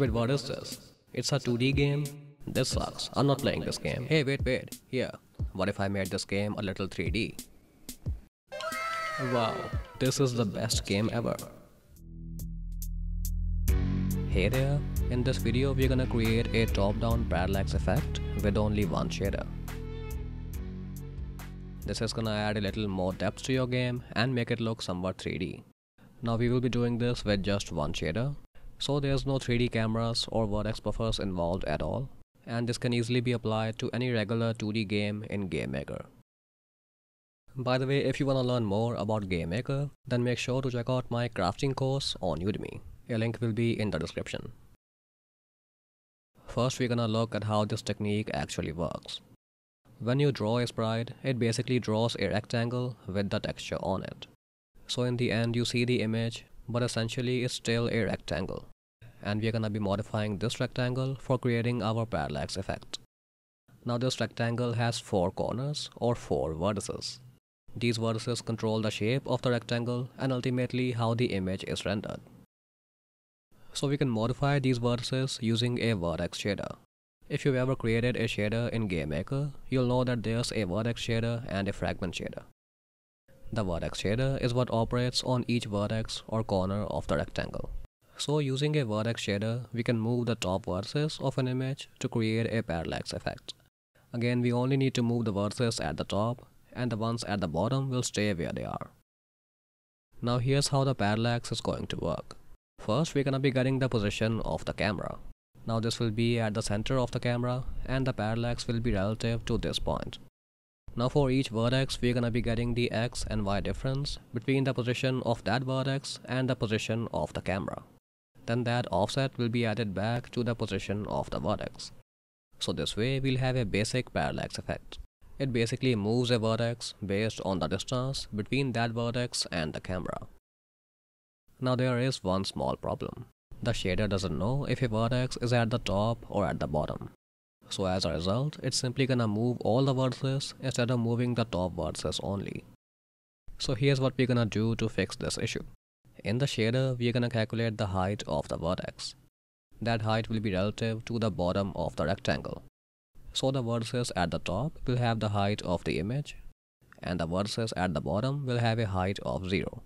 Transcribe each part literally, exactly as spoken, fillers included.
Wait, what is this? It's a two D game? This sucks. I'm not playing this game. Hey, wait, wait. Here. What if I made this game a little three D? Wow, this is the best game ever. Hey there. In this video, we're gonna create a top-down parallax effect with only one shader. This is gonna add a little more depth to your game and make it look somewhat three D. Now we will be doing this with just one shader, so there's no three D cameras or vertex buffers involved at all, and this can easily be applied to any regular two D game in GameMaker. By the way, if you wanna learn more about GameMaker, then make sure to check out my crafting course on Udemy. A link will be in the description. First, we're gonna look at how this technique actually works. When you draw a sprite, it basically draws a rectangle with the texture on it. So in the end you see the image, but essentially it's still a rectangle. And we're gonna be modifying this rectangle for creating our parallax effect. Now this rectangle has four corners or four vertices. These vertices control the shape of the rectangle and ultimately how the image is rendered. So we can modify these vertices using a vertex shader. If you've ever created a shader in GameMaker, you'll know that there's a vertex shader and a fragment shader. The vertex shader is what operates on each vertex or corner of the rectangle. So using a vertex shader, we can move the top vertices of an image to create a parallax effect. Again, we only need to move the vertices at the top, and the ones at the bottom will stay where they are. Now here's how the parallax is going to work. First, we're gonna be getting the position of the camera. Now this will be at the center of the camera and the parallax will be relative to this point. Now for each vertex we are gonna be getting the x and y difference between the position of that vertex and the position of the camera. Then that offset will be added back to the position of the vertex. So this way we'll have a basic parallax effect. It basically moves a vertex based on the distance between that vertex and the camera. Now there is one small problem. The shader doesn't know if a vertex is at the top or at the bottom. So as a result, it's simply gonna move all the vertices instead of moving the top vertices only. So here's what we're gonna do to fix this issue. In the shader, we're gonna calculate the height of the vertex. That height will be relative to the bottom of the rectangle. So the vertices at the top will have the height of the image, and the vertices at the bottom will have a height of zero.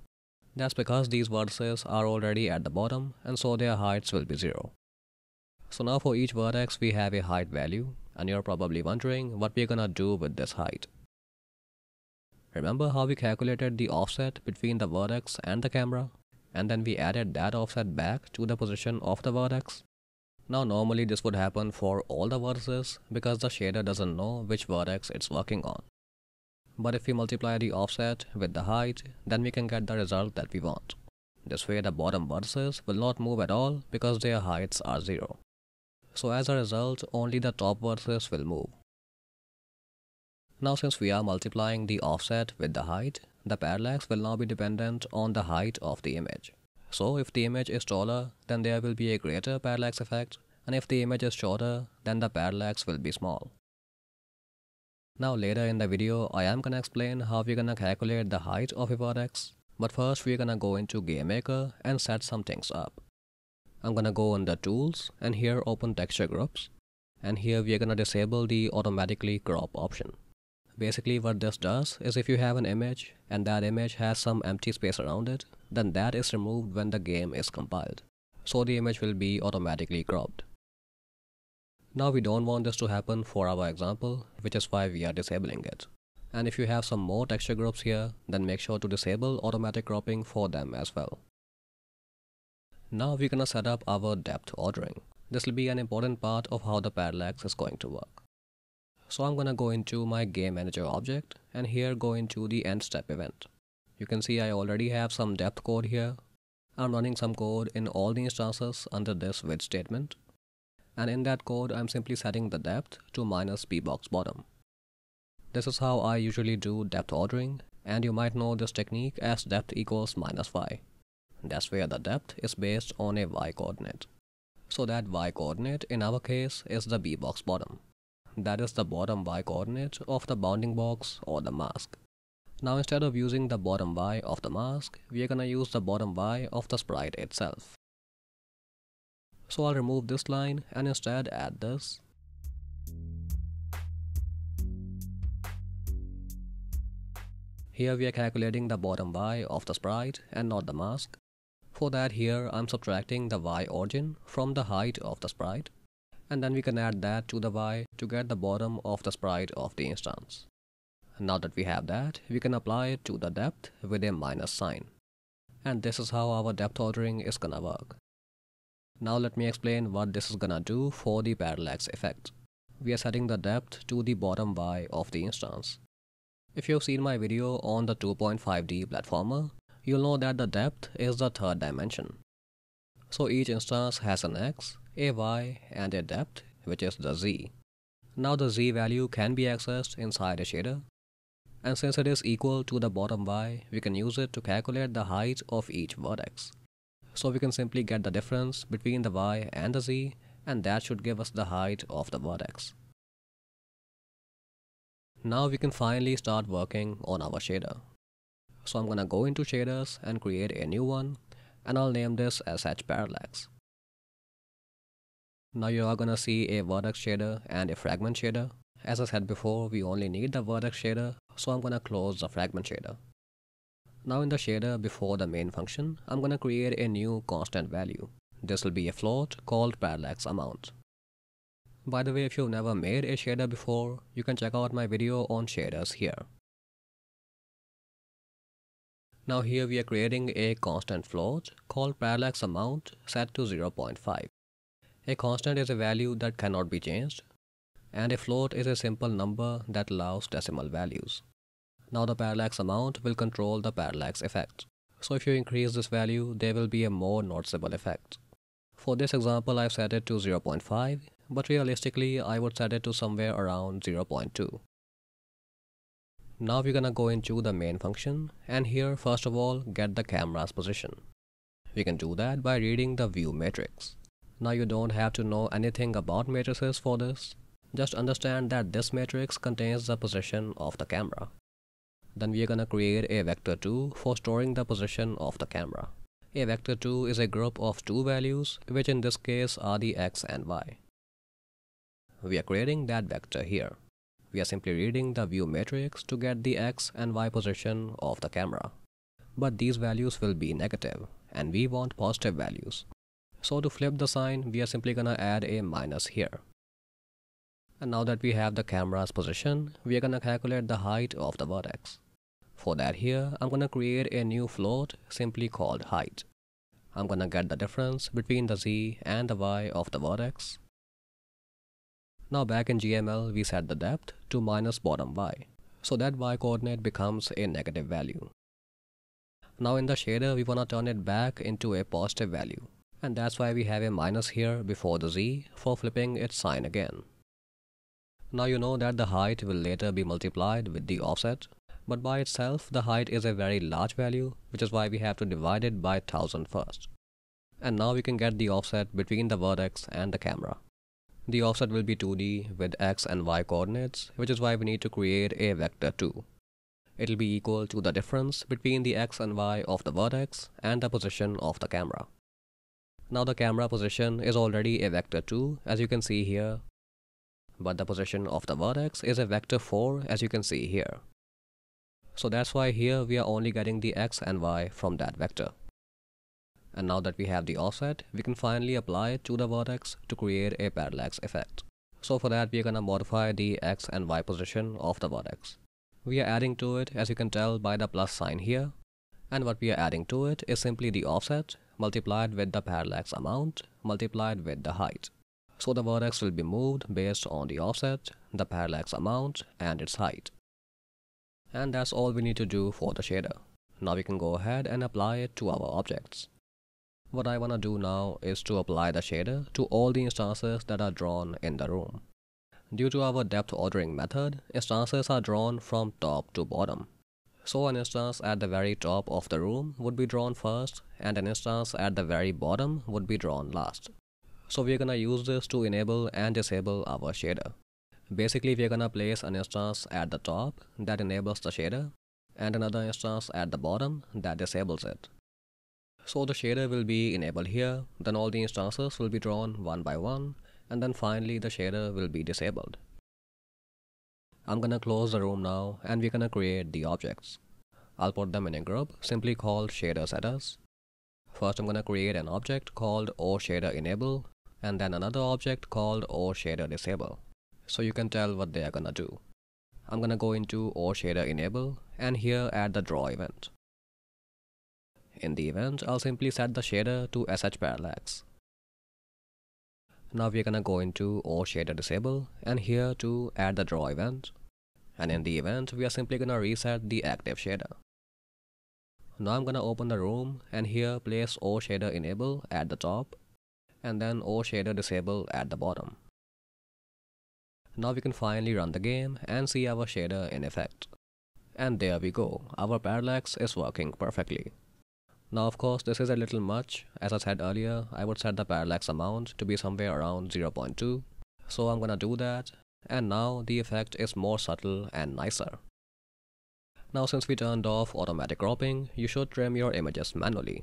That's because these vertices are already at the bottom and so their heights will be zero. So now for each vertex we have a height value, and you're probably wondering what we're gonna do with this height. Remember how we calculated the offset between the vertex and the camera, and then we added that offset back to the position of the vertex? Now normally this would happen for all the vertices because the shader doesn't know which vertex it's working on. But if we multiply the offset with the height, then we can get the result that we want. This way the bottom vertices will not move at all because their heights are zero. So as a result, only the top vertices will move. Now since we are multiplying the offset with the height, the parallax will now be dependent on the height of the image. So if the image is taller, then there will be a greater parallax effect, and if the image is shorter, then the parallax will be small. Now later in the video, I am gonna explain how we're gonna calculate the height of a vertex, but first we're gonna go into GameMaker and set some things up. I'm gonna go under Tools and here open Texture Groups, and here we're gonna disable the automatically crop option. Basically what this does is if you have an image and that image has some empty space around it, then that is removed when the game is compiled. So the image will be automatically cropped. Now we don't want this to happen for our example, which is why we are disabling it. And if you have some more texture groups here, then make sure to disable automatic cropping for them as well. Now we're gonna set up our depth ordering. This will be an important part of how the parallax is going to work. So I'm gonna go into my Game Manager object and here go into the end step event. You can see I already have some depth code here. I'm running some code in all the instances under this with statement. And in that code I'm simply setting the depth to minus bbox_bottom. This is how I usually do depth ordering, and you might know this technique as depth equals minus y. That's where the depth is based on a y coordinate. So that y coordinate in our case is the bbox_bottom. That is the bottom y coordinate of the bounding box or the mask. Now instead of using the bottom y of the mask, we are gonna use the bottom y of the sprite itself. So I'll remove this line and instead add this. Here we are calculating the bottom Y of the sprite and not the mask. For that, here I'm subtracting the Y origin from the height of the sprite, and then we can add that to the Y to get the bottom of the sprite of the instance. Now that we have that, we can apply it to the depth with a minus sign. And this is how our depth ordering is gonna work. Now let me explain what this is gonna do for the parallax effect. We are setting the depth to the bottom Y of the instance. If you've seen my video on the two point five D platformer, you'll know that the depth is the third dimension. So each instance has an X, a Y, and a depth, which is the Z. Now the Z value can be accessed inside a shader. And since it is equal to the bottom Y, we can use it to calculate the height of each vertex. So we can simply get the difference between the Y and the Z, and that should give us the height of the vertex. Now we can finally start working on our shader. So I'm gonna go into shaders and create a new one, and I'll name this as sh_parallax. Now you are gonna see a vertex shader and a fragment shader. As I said before, we only need the vertex shader, so I'm gonna close the fragment shader. Now in the shader before the main function, I'm gonna create a new constant value. This will be a float called ParallaxAmount. By the way, if you've never made a shader before, you can check out my video on shaders here. Now here we are creating a constant float called ParallaxAmount set to zero point five. A constant is a value that cannot be changed, and a float is a simple number that allows decimal values. Now the parallax amount will control the parallax effect. So if you increase this value, there will be a more noticeable effect. For this example, I've set it to zero point five, but realistically I would set it to somewhere around zero point two. Now we're gonna go into the main function, and here first of all get the camera's position. We can do that by reading the view matrix. Now you don't have to know anything about matrices for this. Just understand that this matrix contains the position of the camera. Then we are gonna create a vector two for storing the position of the camera. A vector two is a group of two values, which in this case are the X and Y. We are creating that vector here. We are simply reading the view matrix to get the X and Y position of the camera. But these values will be negative, and we want positive values. So to flip the sign, we are simply gonna add a minus here. And now that we have the camera's position, we are gonna calculate the height of the vertex. For that here, I'm gonna create a new float simply called height. I'm gonna get the difference between the Z and the Y of the vertex. Now back in G M L, we set the depth to minus bottom Y. So that Y coordinate becomes a negative value. Now in the shader, we wanna turn it back into a positive value. And that's why we have a minus here before the Z for flipping its sign again. Now you know that the height will later be multiplied with the offset, but by itself the height is a very large value, which is why we have to divide it by one thousand first. And now we can get the offset between the vertex and the camera. The offset will be two D with X and Y coordinates, which is why we need to create a vector two. It'll be equal to the difference between the X and Y of the vertex and the position of the camera. Now the camera position is already a vector two, as you can see here, but the position of the vertex is a vector four, as you can see here. So that's why here we are only getting the X and Y from that vector. And now that we have the offset, we can finally apply it to the vertex to create a parallax effect. So for that, we are gonna modify the X and Y position of the vertex. We are adding to it, as you can tell by the plus sign here, and what we are adding to it is simply the offset multiplied with the parallax amount multiplied with the height. So the vertex will be moved based on the offset, the parallax amount, and its height. And that's all we need to do for the shader. Now we can go ahead and apply it to our objects. What I want to do now is to apply the shader to all the instances that are drawn in the room. Due to our depth ordering method, instances are drawn from top to bottom. So an instance at the very top of the room would be drawn first, and an instance at the very bottom would be drawn last. So we're gonna use this to enable and disable our shader. Basically, we're gonna place an instance at the top that enables the shader, and another instance at the bottom that disables it. So the shader will be enabled here, then all the instances will be drawn one by one, and then finally the shader will be disabled. I'm gonna close the room now, and we're gonna create the objects. I'll put them in a group simply called shader setters. First I'm gonna create an object called OShader Enable, and then another object called OShader Disable, so you can tell what they are gonna do. I'm gonna go into OShader Enable and here add the draw event. In the event, I'll simply set the shader to sh_parallax. Now we're gonna go into OShader Disable and here to add the draw event. And in the event, we are simply gonna reset the active shader. Now I'm gonna open the room and here place OShader Enable at the top and then OShader Disable at the bottom. Now we can finally run the game and see our shader in effect. And there we go, our parallax is working perfectly. Now of course this is a little much. As I said earlier, I would set the parallax amount to be somewhere around zero point two. So I'm gonna do that, and now the effect is more subtle and nicer. Now since we turned off automatic cropping, you should trim your images manually.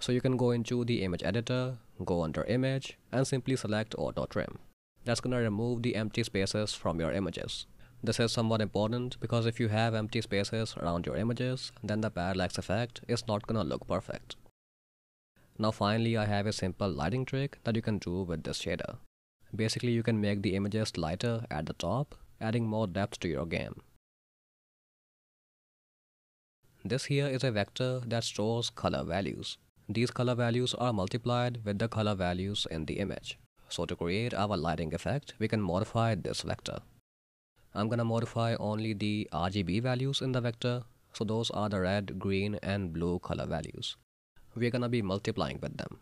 So you can go into the image editor, go under image and simply select auto trim. That's gonna remove the empty spaces from your images. This is somewhat important because if you have empty spaces around your images, then the parallax effect is not gonna look perfect. Now finally I have a simple lighting trick that you can do with this shader. Basically you can make the images lighter at the top, adding more depth to your game. This here is a vector that stores color values. These color values are multiplied with the color values in the image. So to create our lighting effect, we can modify this vector. I'm gonna modify only the R G B values in the vector, so those are the red, green and blue color values. We're gonna be multiplying with them.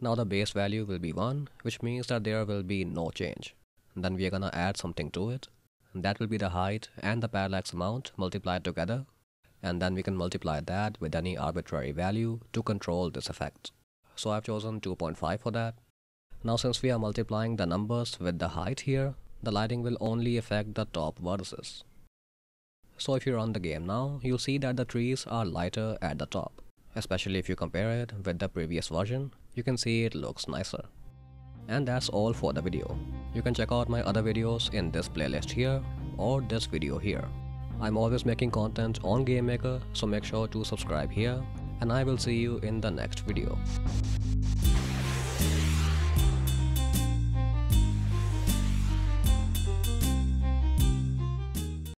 Now the base value will be one, which means that there will be no change. Then we're gonna add something to it. That will be the height and the parallax amount multiplied together, and then we can multiply that with any arbitrary value to control this effect. So I've chosen two point five for that. Now since we are multiplying the numbers with the height here, the lighting will only affect the top vertices. So if you run the game now, you'll see that the trees are lighter at the top. Especially if you compare it with the previous version, you can see it looks nicer. And that's all for the video. You can check out my other videos in this playlist here or this video here. I'm always making content on GameMaker, so make sure to subscribe here, and I will see you in the next video.